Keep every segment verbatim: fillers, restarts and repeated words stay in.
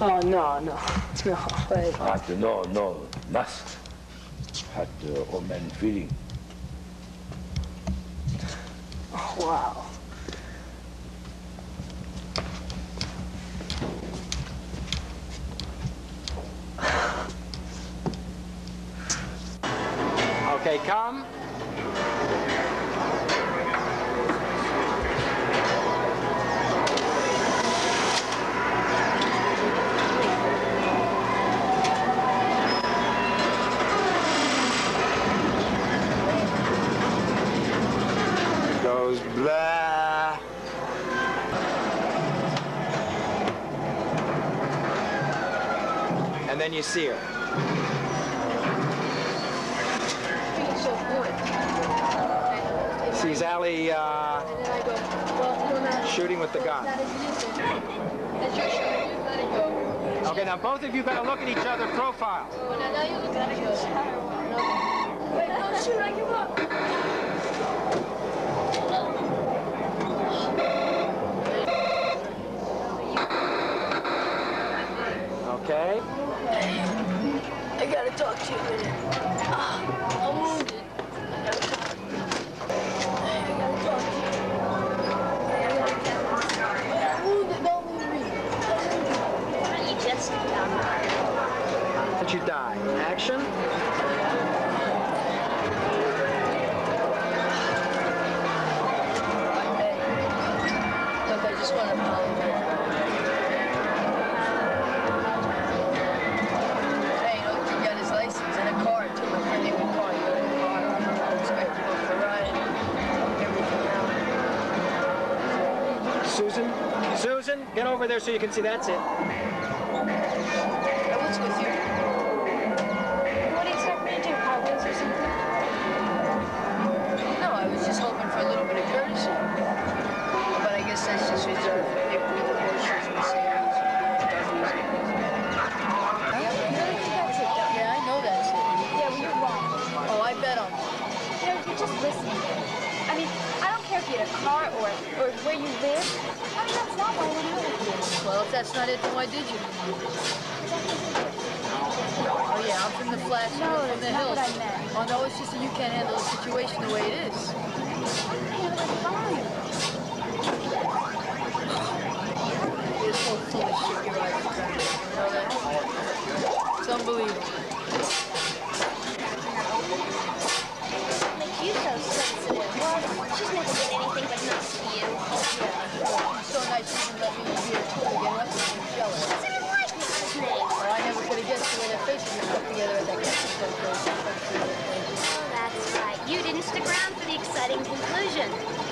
Oh, no, no, no. But no, no, must. Had the old man feeling. Oh, wow. Okay, come. Goes blah. And then you see her. Sees Ali uh, shooting with the gun. Okay, now both of you gotta look at each other profile. Wait, don't shoot, I give up. Okay. I gotta talk to you a minute. I'm wounded. I gotta talk. But you die. Action. Look, I just want to apologize. Hey, look, he got his license and a car too. I think we call you in the car. I expect you both to ride. Everything else. Susan? Susan, get over there so you can see that's it. What's with you? What do you expect me to do, Hogwarts or something? No, I was just hoping for a little bit of courtesy. But I guess that's just reserved for people with the horses and sandals and dozens of things. Yeah, I know that's it. Yeah, well, you're wrong. Oh, I bet on you. You know, you're just listening. I mean, I don't care if you had a car or, or where you live. I mean, that's not why we're here with you. Well, if that's not it, then why did you? Oh, yeah, I'm from the flats, no, from the hills. What I meant. Oh, no, it's just that you can't handle the situation the way it is. I can't handle it. This whole foolish shit you're right in front of. You know that? It's unbelievable. Like, you're so sensitive. Well, she's never been anything but nice to you. Yeah, it's so nice you can let me be here too again. I'm just jealous. Well, I never could have guessed the way their faces were put together at that Catholic Church. Oh, that's right. You didn't stick around for the exciting conclusion.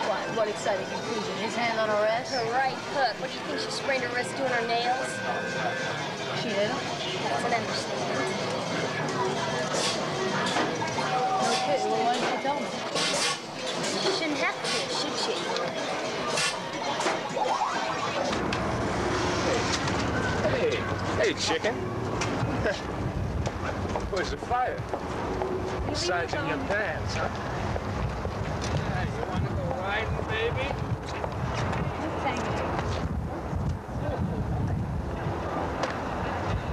What? What exciting conclusion? His hand on her ass? Her right hook. What do you think? She sprained her wrist doing her nails? She did? That's an understatement. No kidding. Well, why didn't you tell me? She shouldn't have to, should she? Hey. Hey, chicken. Where's the fire? Besides in your pants, huh? Yeah, you want to go riding, baby? No, thank you.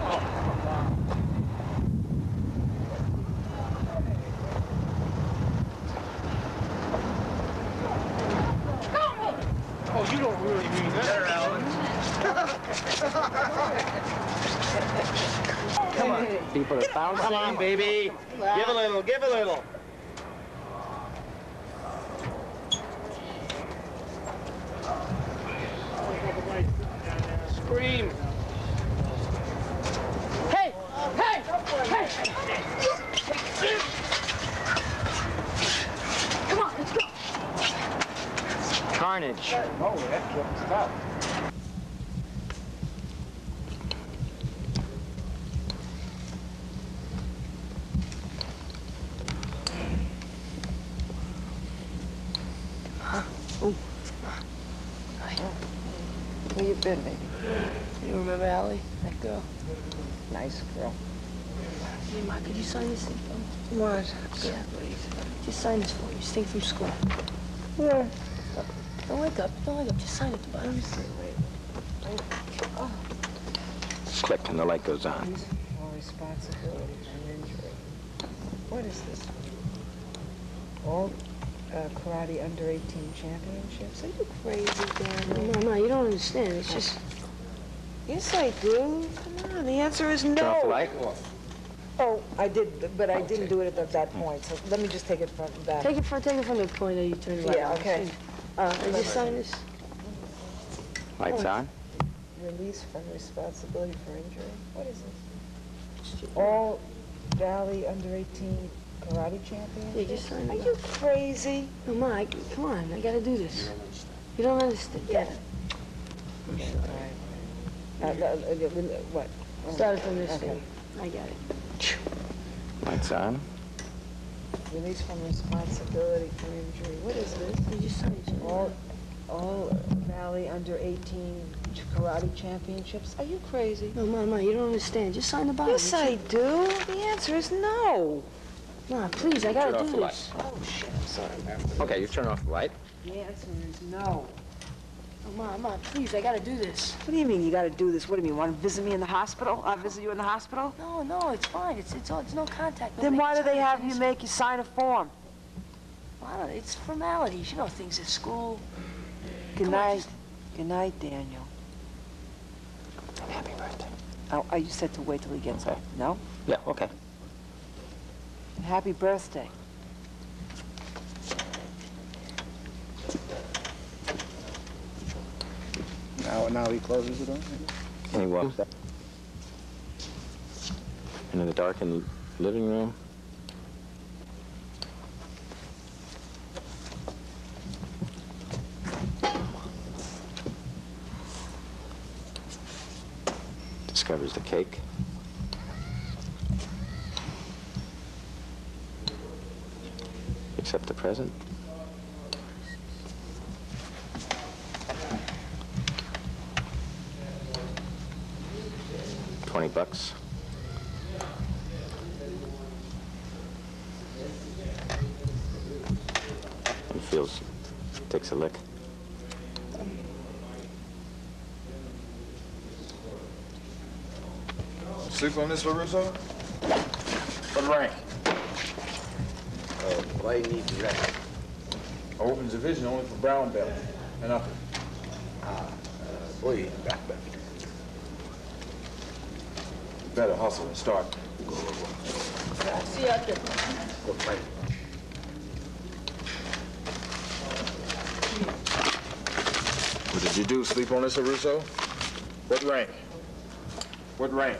Oh, come on. Oh, you don't really mean that. There, Alan. Come on, people are bouncing. Come on, baby. Give a little, give a little. Scream. Hey! Hey! Hey! Come on, let's go. Carnage. Oh, that can't stop. Where you been, baby? You remember Allie? That girl? Nice girl. Hey, Ma, could you sign this thing for me? What? Yeah, please. Just sign this for me. This thing from school. Yeah. Don't wake up. Don't wake up. Just sign it at the bottom. Let me see. Wait. Oh. click and the light goes on. Responsibility and injury. What is this? All uh, karate under eighteen championships? Are you crazy, Dan? No, no, you don't understand. It's just. Yes, I do. Come on, the answer is no. Turn off the light. Oh, I did, but I didn't do it at that point. So let me just take it from that. Take it from take it from the point that you turned it on. Yeah. Okay. Uh, I just signed this. Lights on. Release from responsibility for injury. What is this? All Valley under eighteen karate champions. Yeah, just signed it. Are you crazy? Come on, I, come on. I gotta do this. You don't understand. You don't understand. Yeah. Okay. All right. uh, what? Started from this okay. thing. I got it. Lights on. Release from responsibility for injury. What is this? You just signed it. All, all Valley under eighteen karate championships. Are you crazy? No, Mama, you don't understand. Just sign the bottom. Yes, I do. The answer is no. Ma, please, I gotta do this. Oh shit! I'm sorry. Okay, you turn off the light. The answer is no. Mom, Mom, please, I gotta do this. What do you mean you gotta do this? What do you mean? You wanna visit me in the hospital? I visit you in the hospital? No, no, it's fine. It's it's all it's no contact. Nobody then why do they have you make you sign a form? Well, I don't know, it's formalities, you know, things at school. Good Come night. On, just... Good night, Daniel. Happy birthday. Oh, are you said to wait till he gets okay. up? No? Yeah, okay. And happy birthday. Now, now he closes it on. And he walks up into the darkened living room. Discovers the cake. Picks up the present. twenty bucks. And feels, takes a lick. Six on this, Larusso? What rank? Oh, why you need the rank? Opens a division only for brown belt and upper. Ah, uh, boy, back back. Better hustle and start. Go, go, go. See you out there. Go fight. What did you do? Sleep on this, O'Russo? What rank? What rank?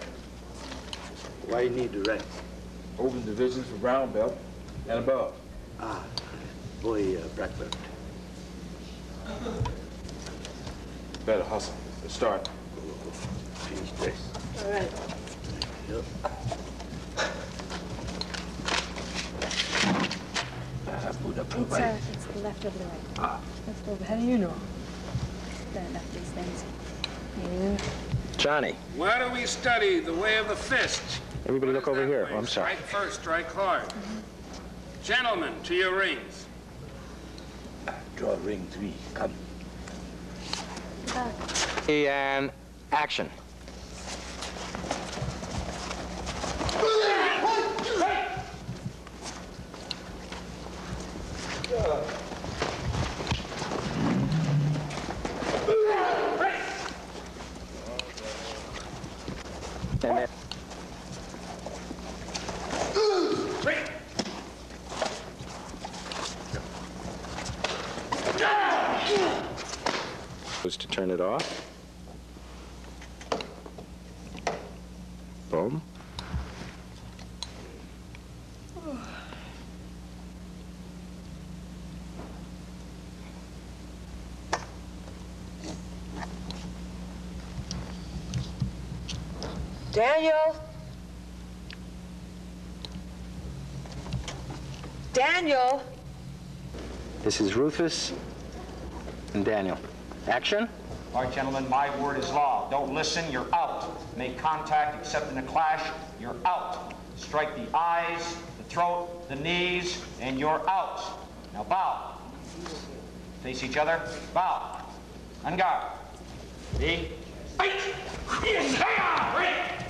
Why you need the rank? Open divisions for brown belt and above. Ah, boy, uh, black belt. Better hustle and start. Go, go, go. Finish this. All right. Yep. It's, uh, it's the left over the right. Ah. Left over. How do you know? Don't know these things. You. Johnny. Why do we study the way of the fist? Everybody look over here. Oh, I'm sorry. Strike first, strike hard. Mm-hmm. Gentlemen, to your rings. Uh, draw ring three. Come. Back. And action. To turn it off. Boom. Daniel. Daniel. This is Rufus and Daniel. Action. All right, gentlemen, my word is law. Don't listen, you're out. Make contact, except in a clash, you're out. Strike the eyes, the throat, the knees, and you're out. Now bow. Face each other, bow. On guard. Ready? Fight!